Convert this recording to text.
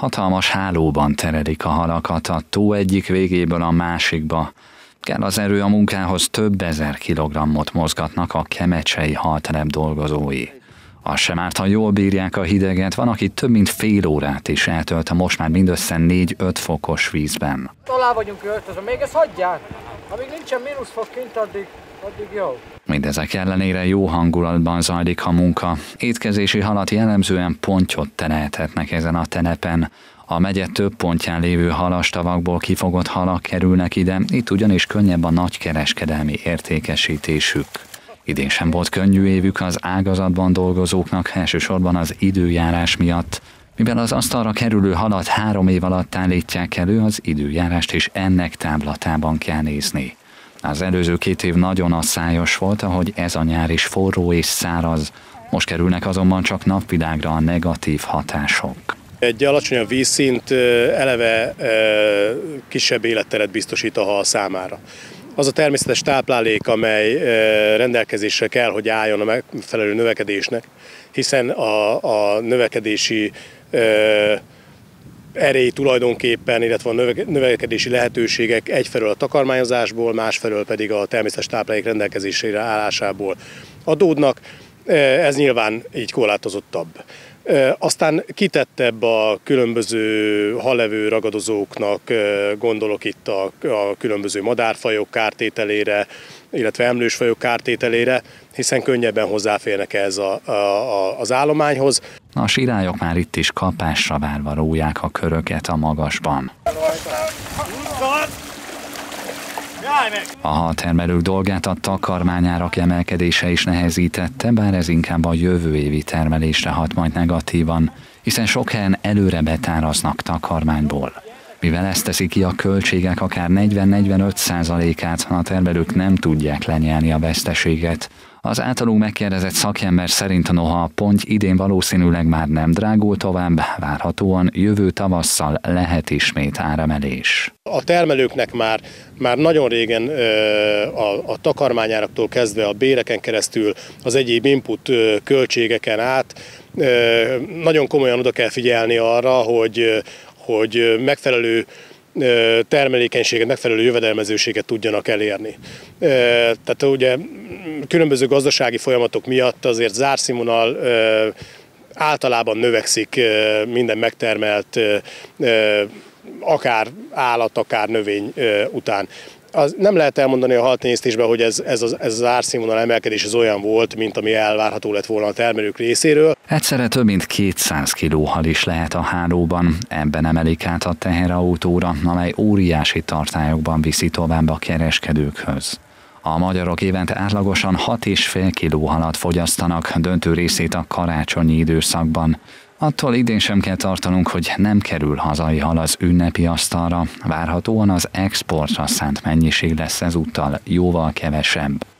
hatalmas hálóban terelik a halakat a tó egyik végéből a másikba. Kell az erő a munkához, több ezer kilogrammot mozgatnak a kemecsei haltelep dolgozói. Az sem árt, ha jól bírják a hideget, van, aki több mint fél órát is eltölt a most már mindössze 4-5 fokos vízben. Alá vagyunk öltözve, még ezt hagyják, amíg nincsen mínuszfok kint, addig jó. Mindezek ellenére jó hangulatban zajlik a munka. Étkezési halat jellemzően pontyot terelhetnek ezen a telepen. A megye több pontján lévő halastavakból kifogott halak kerülnek ide, itt ugyanis könnyebb a nagykereskedelmi értékesítésük. Idén sem volt könnyű évük az ágazatban dolgozóknak, elsősorban az időjárás miatt. Mivel az asztalra kerülő halat 3 év alatt állítják elő, az időjárást is ennek táblatában kell nézni. Az előző 2 év nagyon asszályos volt, ahogy ez a nyár is forró és száraz. Most kerülnek azonban csak napvilágra a negatív hatások. Egy alacsonyabb vízszint eleve kisebb életteret biztosít a hal számára. Az a természetes táplálék, amely rendelkezésre kell, hogy álljon a megfelelő növekedésnek, hiszen a növekedési erély tulajdonképpen, illetve a növekedési lehetőségek egyfelől a takarmányozásból, másfelől pedig a természetes táplálék rendelkezésére állásából adódnak. Ez nyilván így korlátozottabb. Aztán kitettebb a különböző halevő ragadozóknak, gondolok itt a különböző madárfajok kártételére, illetve emlősfajok kártételére, hiszen könnyebben hozzáférnek ez az állományhoz. A sirályok már itt is kapásra várva róják a köröket a magasban. A haltermelők dolgát a takarmányárak emelkedése is nehezítette, bár ez inkább a jövő évi termelésre hat majd negatívan, hiszen sok helyen előre betáraznak takarmányból. Mivel ezt teszi ki a költségek akár 40-45%-át, a termelők nem tudják lenyelni a veszteséget. Az általunk megkérdezett szakember szerint noha a ponty idén valószínűleg már nem drágul tovább, várhatóan jövő tavasszal lehet ismét áremelés. A termelőknek már nagyon régen a takarmányáraktól kezdve a béreken keresztül az egyéb input költségeken át nagyon komolyan oda kell figyelni arra, hogy megfelelő termelékenységet, megfelelő jövedelmezőséget tudjanak elérni. Tehát ugye különböző gazdasági folyamatok miatt azért zárszínvonal általában növekszik minden megtermelt akár állat, akár növény után. Az nem lehet elmondani a haltenyésztésben, hogy ez az árszínvonal emelkedés az olyan volt, mint ami elvárható lett volna a termelők részéről. Egyszerre több mint 200 kiló hal is lehet a hálóban. Ebben emelik át a teherautóra, amely óriási tartályokban viszi tovább a kereskedőkhöz. A magyarok évente átlagosan 6,5 kiló halat fogyasztanak, döntő részét a karácsonyi időszakban. Attól idén sem kell tartanunk, hogy nem kerül hazai hal az ünnepi asztalra, várhatóan az exportra szánt mennyiség lesz ezúttal jóval kevesebb.